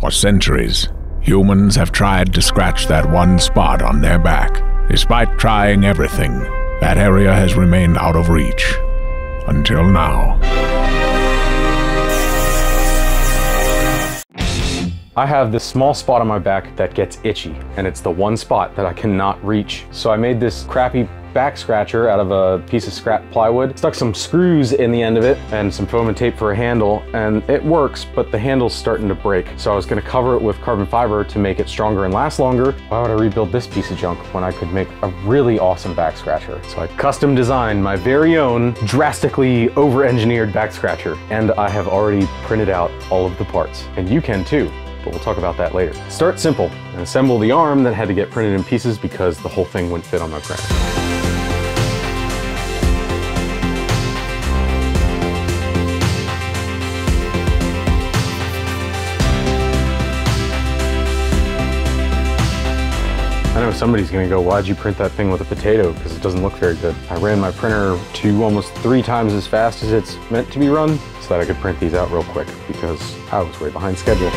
For centuries, humans have tried to scratch that one spot on their back. Despite trying everything, that area has remained out of reach. Until now. I have this small spot on my back that gets itchy, and it's the one spot that I cannot reach. So I made this crappy back scratcher out of a piece of scrap plywood, stuck some screws in the end of it and some foam and tape for a handle, and it works, but the handle's starting to break. So I was gonna cover it with carbon fiber to make it stronger and last longer. Why would I rebuild this piece of junk when I could make a really awesome back scratcher? So I custom designed my very own drastically over-engineered back scratcher, and I have already printed out all of the parts, and you can too. But we'll talk about that later. Start simple and assemble the arm that had to get printed in pieces because the whole thing wouldn't fit on my printer. I know somebody's gonna go, why'd you print that thing with a potato? Because it doesn't look very good. I ran my printer to almost 3 times as fast as it's meant to be run so that I could print these out real quick because I was way behind schedule.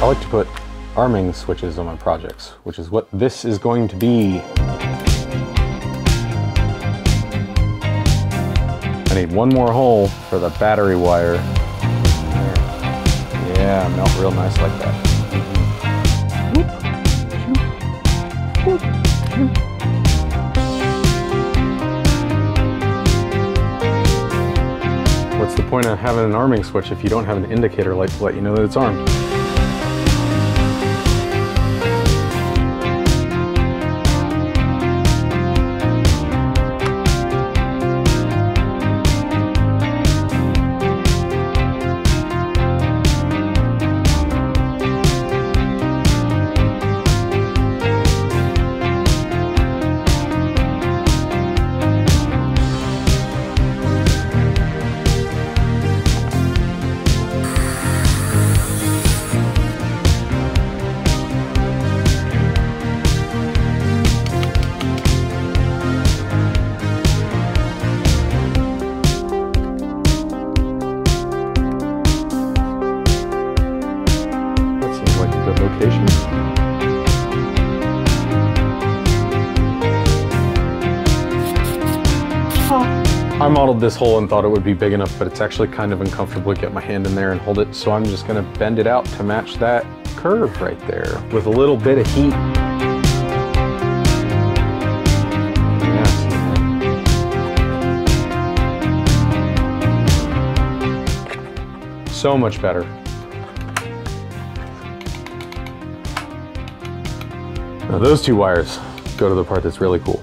I like to put arming switches on my projects, which is what this is going to be. I need one more hole for the battery wire. Yeah, melt real nice like that. What's the point of having an arming switch if you don't have an indicator light to let you know that it's armed? I modeled this hole and thought it would be big enough, but it's actually kind of uncomfortable to get my hand in there and hold it, so I'm just gonna bend it out to match that curve right there with a little bit of heat. Yeah. So much better. Now those 2 wires go to the part that's really cool.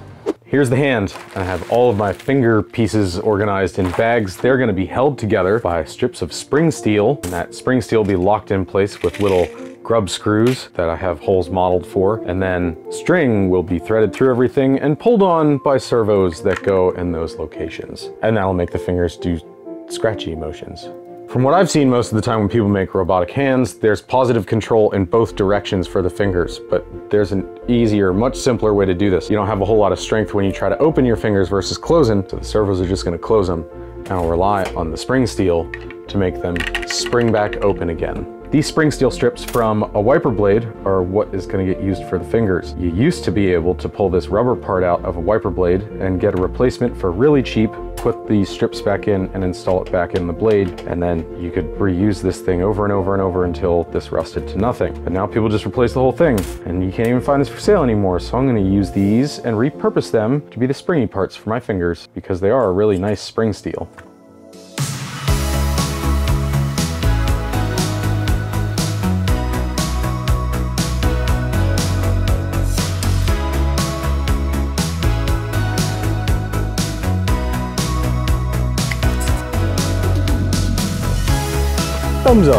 Here's the hand. I have all of my finger pieces organized in bags. They're gonna be held together by strips of spring steel, and that spring steel will be locked in place with little grub screws that I have holes modeled for, and then string will be threaded through everything and pulled on by servos that go in those locations. And that'll make the fingers do scratchy motions. From what I've seen most of the time when people make robotic hands, there's positive control in both directions for the fingers, but there's an easier, much simpler way to do this. You don't have a whole lot of strength when you try to open your fingers versus closing, so the servos are just gonna close them, and I'll rely on the spring steel to make them spring back open again. These spring steel strips from a wiper blade are what is gonna get used for the fingers. You used to be able to pull this rubber part out of a wiper blade and get a replacement for really cheap, put these strips back in and install it back in the blade, and then you could reuse this thing over and over and over until this rusted to nothing. But now people just replace the whole thing, and you can't even find this for sale anymore, so I'm gonna use these and repurpose them to be the springy parts for my fingers because they are a really nice spring steel. Thumbs up.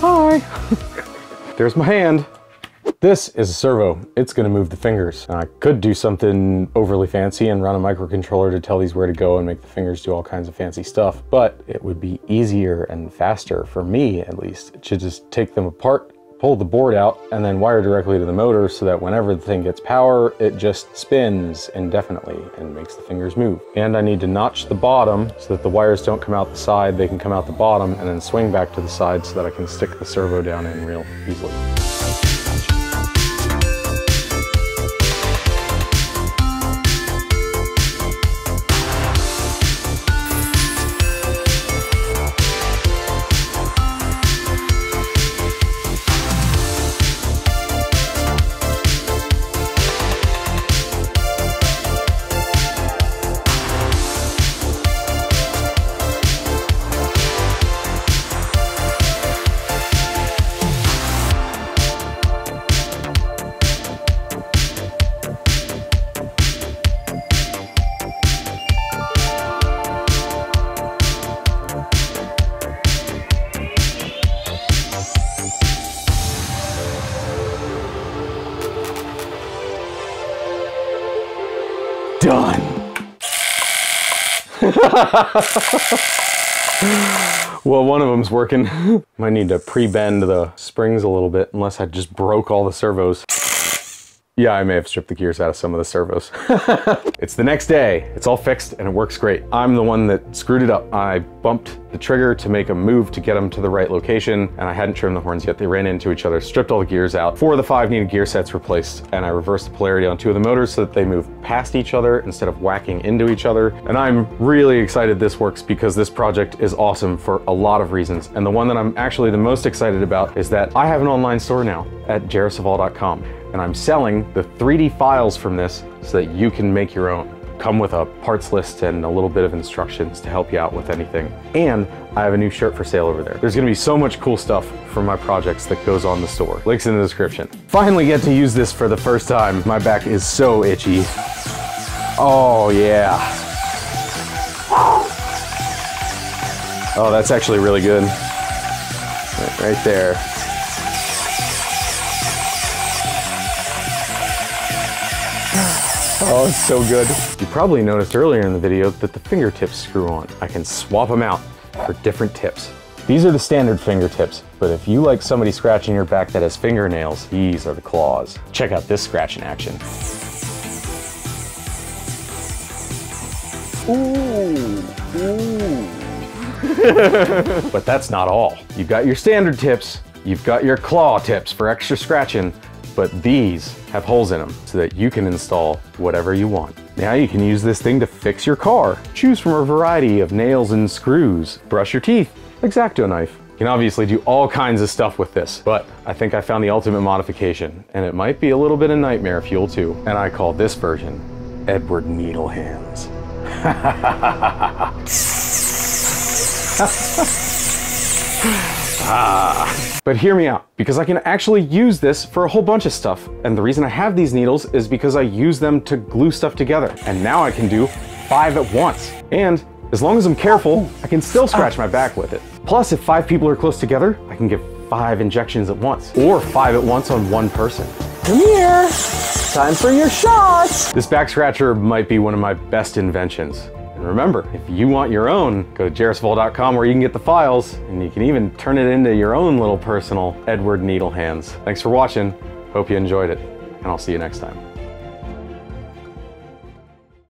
Hi. There's my hand. This is a servo. It's gonna move the fingers. I could do something overly fancy and run a microcontroller to tell these where to go and make the fingers do all kinds of fancy stuff, but it would be easier and faster, for me at least, to just take them apart, pull the board out, and then wire directly to the motor so that whenever the thing gets power, it just spins indefinitely and makes the fingers move. And I need to notch the bottom so that the wires don't come out the side, they can come out the bottom and then swing back to the side so that I can stick the servo down in real easily. Done. Well, one of them's working. Might need to pre-bend the springs a little bit, unless I just broke all the servos. Yeah, I may have stripped the gears out of some of the servos. It's the next day. It's all fixed and it works great. I'm the one that screwed it up. I bumped the trigger to make a move to get them to the right location, and I hadn't trimmed the horns yet. They ran into each other, stripped all the gears out. 4 of the 5 needed gear sets replaced, and I reversed the polarity on 2 of the motors so that they move past each other instead of whacking into each other. And I'm really excited this works because this project is awesome for a lot of reasons. And the one that I'm actually the most excited about is that I have an online store now at jairusofall.com, and I'm selling the 3D files from this so that you can make your own. Come with a parts list and a little bit of instructions to help you out with anything. And I have a new shirt for sale over there. There's gonna be so much cool stuff from my projects that goes on the store. Links in the description. Finally get to use this for the first time. My back is so itchy. Oh yeah. Oh, that's actually really good. Right there. Oh, it's so good. You probably noticed earlier in the video that the fingertips screw on. I can swap them out for different tips. These are the standard fingertips, but if you like somebody scratching your back that has fingernails, these are the claws. Check out this scratch in action. Ooh, ooh. But that's not all. You've got your standard tips, you've got your claw tips for extra scratching, but these have holes in them so that you can install whatever you want. Now you can use this thing to fix your car. Choose from a variety of nails and screws. Brush your teeth, X-Acto knife. You can obviously do all kinds of stuff with this, but I think I found the ultimate modification, and it might be a little bit of nightmare fuel too. And I call this version Edward Needle Hands. Ah. But hear me out, because I can actually use this for a whole bunch of stuff. And the reason I have these needles is because I use them to glue stuff together. And now I can do 5 at once. And as long as I'm careful, I can still scratch my back with it. Plus, if 5 people are close together, I can give 5 injections at once, or 5 at once on one person. Come here, time for your shots. This back scratcher might be one of my best inventions. And remember, if you want your own, go to jairusofall.com where you can get the files, and you can even turn it into your own little personal Edward Needle Hands. Thanks for watching. Hope you enjoyed it, and I'll see you next time.